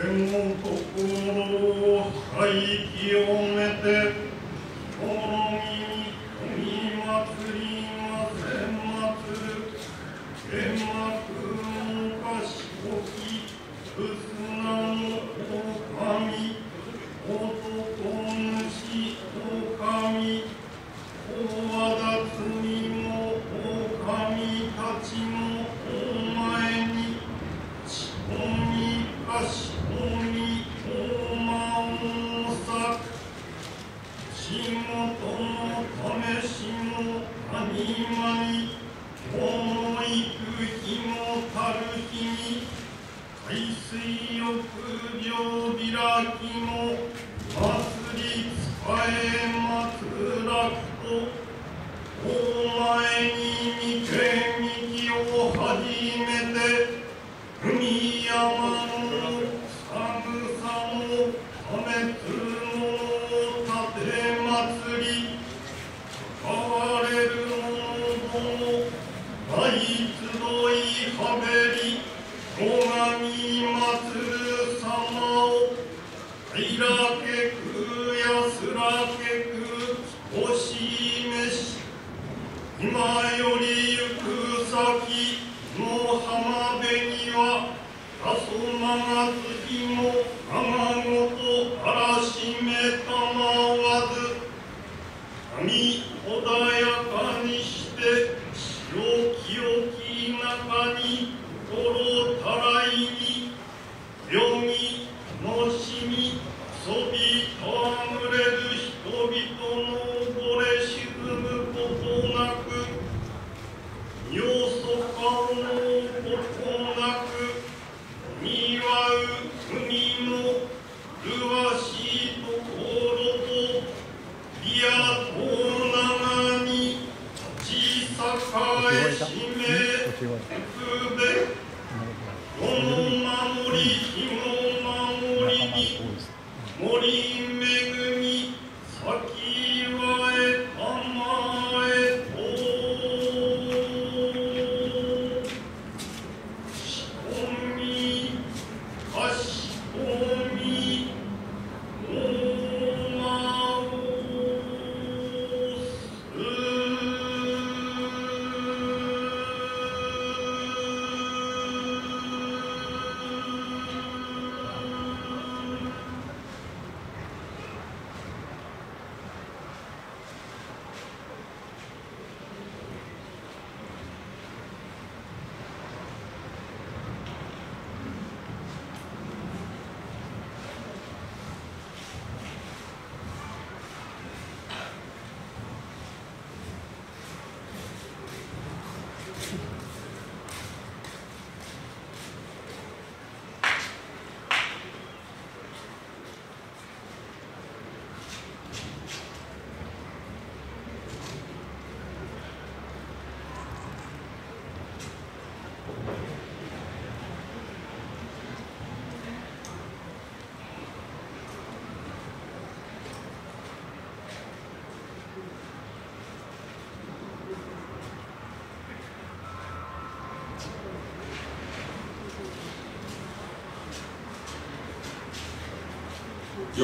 よ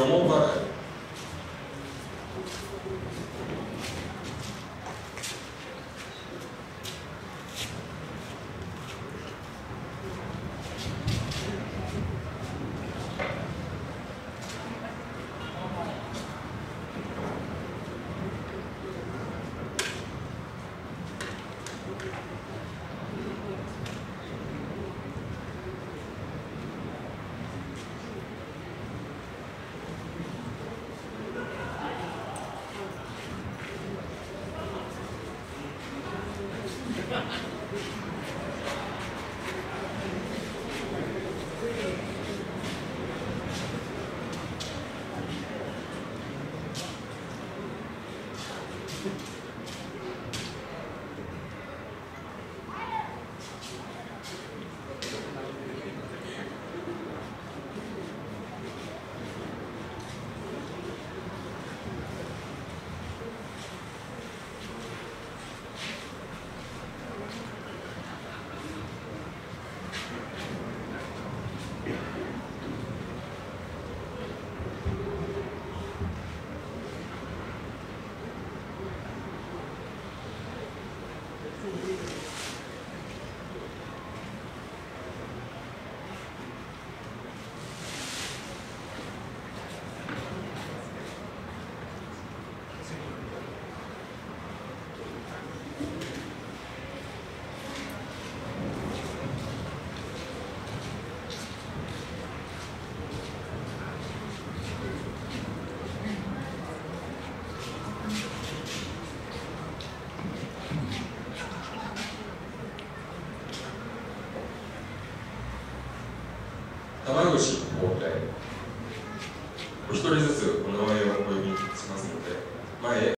もばれ。玉串交代、お一人ずつお名前をお呼びしますので、前へ。